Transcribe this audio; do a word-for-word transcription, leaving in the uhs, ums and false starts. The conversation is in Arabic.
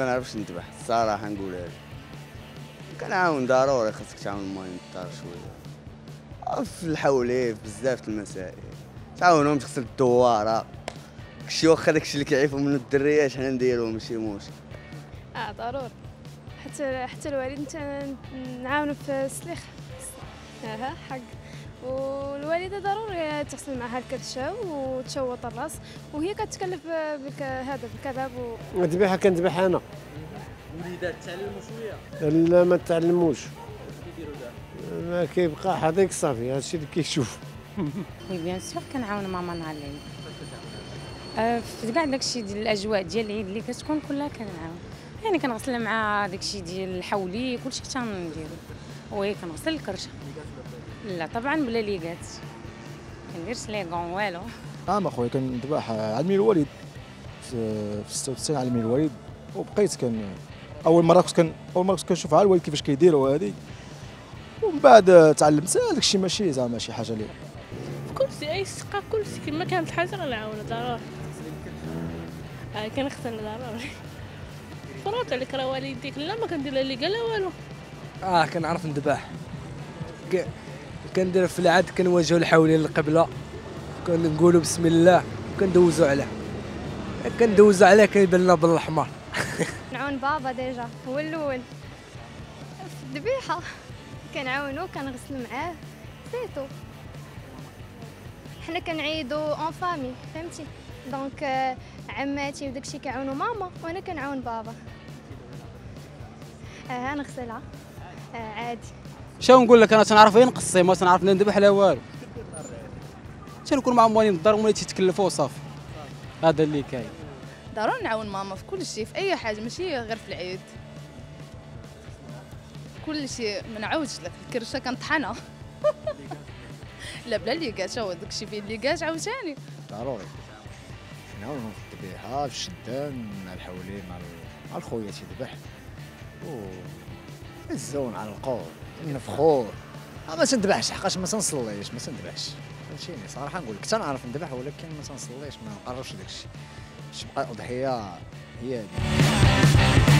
ما كنعرفش نذبح الصراحه نقولها لك. كنعاون ضروري خاصك تعاون المهم الدار شويه في الحوليه بزاف المسائل تعاونهم تغسل الدواره داكشي واخا داكشي اللي كيعيفوا منه الدريات حنا نديروه ماشي مشكل. اه ضروري حتى حتى الوالد نتا نعاونو في السليخ ها حق والوالده ضروري تغسل معها الكرشه وتشوط الراس وهي كتكلف هذا بالكذاب و الذبيحه كنذبح انا. الوليدات تعلموا شويه؟ لا ما تعلموش. كيديروا دابا؟ ما كيبقى حديك صافي هادشي اللي كيشوف. وي بيان سور كنعاون ماما نهار العيد. في كاع داكشي ديال الاجواء ديال العيد اللي كتكون كلها كنعاون، يعني كنغسل مع داكشي ديال الحولي كلشي كتنديرو. وي كنغسل الكرشه. لا طبعا بلا ليغات كنديرش لي غون والو. اه ما خويا كنذبح علمي الوالد في ستة وتسعين علمي الوالد وبقيت كان اول مره كنت كان اول مره كنت كنشوف على الوالد كيفاش كيديروا هذه ومن بعد تعلمت هذاك الشيء ماشي زعما شي حاجه ليه في كلشي اي سقه كلشي كما كانت حاجه غنعاون ضروري اه كنغسل ضروري فرات عليك راه والديك لا ما كندير لا ليغا لا والو. اه كنعرف نذبح كندير في العاد كنواجهوا الحولين للقبله كنقولوا بسم الله وكندوزوا عليه كندوزوا عليه كيبان لنا بالاحمر. نعاون بابا ديجا هو الاول في الذبيحه كنعاونو كنغسل معاه سيتو حنا كنعيدو اون فامي فهمتي دونك عماتي وداكشي كيعاونوا ماما وانا كنعاون بابا. اه نغسلها آه عادي. شنو نقول لك انا تنعرف غير نقصي ما تنعرف نذبح لا والو تنكون مع موالين الدار وملي تيتكلفوا صافي هذا اللي كاين. ضروري نعاون ماما في كل شيء في اي حاجه ماشي غير في العيد كل شيء ما نعاودش لك الكرشه كنطحنها لا بلا ليغات هو داك الشيء فيه ليغات عاوتاني ضروري نعاونهم في الذبيحه في الشدان مع الحولين مع الخويا تيذبح الزون على القول نفخور ما تنذبحش حقاش ما تنصليش ما تنذبحش فهمتيني صراحه نقول لك تنعرف نذبح ولكن ما تنصليش ما نقربش داك الشيء باش تبقى الاضحيه هي هذه.